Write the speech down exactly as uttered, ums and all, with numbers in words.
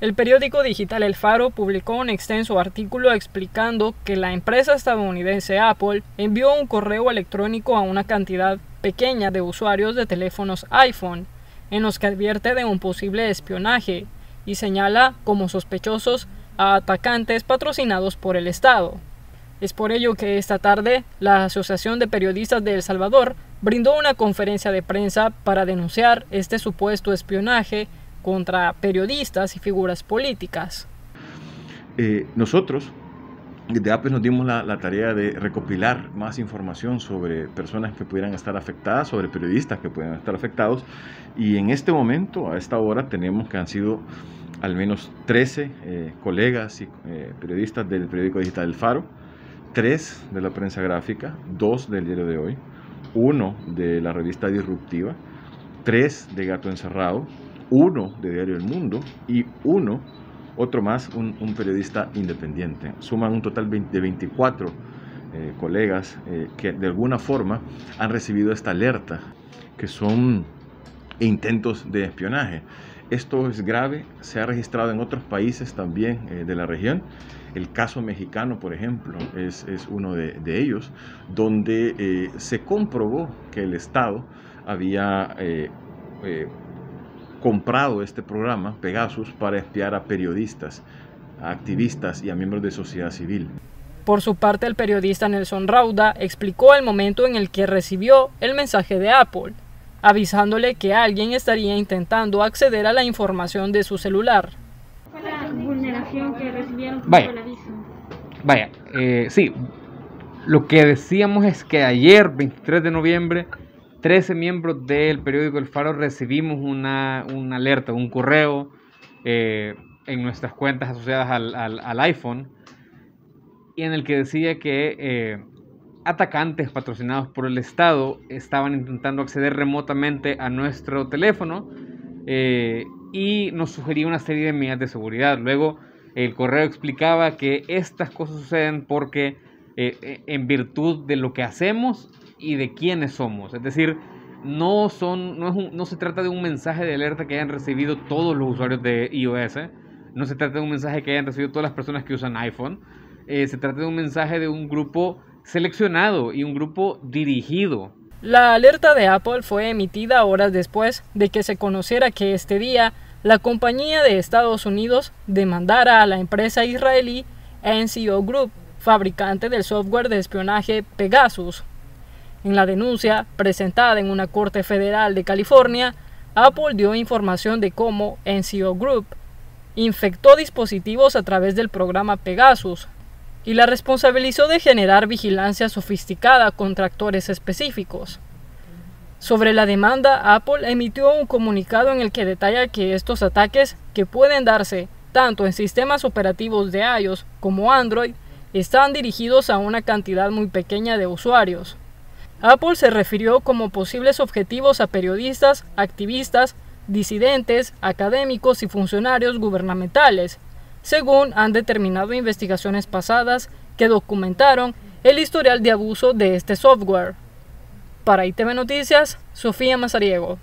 El periódico digital El Faro publicó un extenso artículo explicando que la empresa estadounidense Apple envió un correo electrónico a una cantidad pequeña de usuarios de teléfonos iPhone, en los que advierte de un posible espionaje y señala como sospechosos a atacantes patrocinados por el Estado. Es por ello que esta tarde la Asociación de Periodistas de El Salvador brindó una conferencia de prensa para denunciar este supuesto espionaje contra periodistas y figuras políticas. Eh, nosotros desde APES nos dimos la, la tarea de recopilar más información sobre personas que pudieran estar afectadas, sobre periodistas que pudieran estar afectados, y en este momento, a esta hora, tenemos que han sido al menos trece eh, colegas y eh, periodistas del periódico digital El Faro, tres de la prensa gráfica, dos del Diario de Hoy, uno de la revista Disruptiva, tres de Gato Encerrado, uno de Diario El Mundo y uno, otro más, un, un periodista independiente. Suman un total de veinticuatro eh, colegas eh, que de alguna forma han recibido esta alerta, que son intentos de espionaje. Esto es grave, se ha registrado en otros países también eh, de la región. El caso mexicano, por ejemplo, es, es uno de, de ellos, donde eh, se comprobó que el Estado había eh, eh, comprado este programa, Pegasus, para espiar a periodistas, a activistas y a miembros de sociedad civil. Por su parte, el periodista Nelson Rauda explicó el momento en el que recibió el mensaje de Apple, avisándole que alguien estaría intentando acceder a la información de su celular. ¿Cuál es la vulneración que recibieron por el aviso? Vaya, eh, sí, lo que decíamos es que ayer, veintitrés de noviembre, trece miembros del periódico El Faro recibimos una, una alerta, un correo eh, en nuestras cuentas asociadas al, al, al iPhone, y en el que decía que eh, atacantes patrocinados por el Estado estaban intentando acceder remotamente a nuestro teléfono eh, y nos sugería una serie de medidas de seguridad. Luego el correo explicaba que estas cosas suceden porque eh, en virtud de lo que hacemos y de quiénes somos, es decir, no, son, no, es un, no se trata de un mensaje de alerta que hayan recibido todos los usuarios de iOS, ¿eh? No se trata de un mensaje que hayan recibido todas las personas que usan iPhone, eh, se trata de un mensaje de un grupo seleccionado y un grupo dirigido. La alerta de Apple fue emitida horas después de que se conociera que este día la compañía de Estados Unidos demandara a la empresa israelí N S O Group, fabricante del software de espionaje Pegasus. En la denuncia, presentada en una corte federal de California, Apple dio información de cómo N S O Group infectó dispositivos a través del programa Pegasus y la responsabilizó de generar vigilancia sofisticada contra actores específicos. Sobre la demanda, Apple emitió un comunicado en el que detalla que estos ataques, que pueden darse tanto en sistemas operativos de iOS como Android, están dirigidos a una cantidad muy pequeña de usuarios. Apple se refirió como posibles objetivos a periodistas, activistas, disidentes, académicos y funcionarios gubernamentales, según han determinado investigaciones pasadas que documentaron el historial de abuso de este software. Para I T V Noticias, Sofía Mazariego.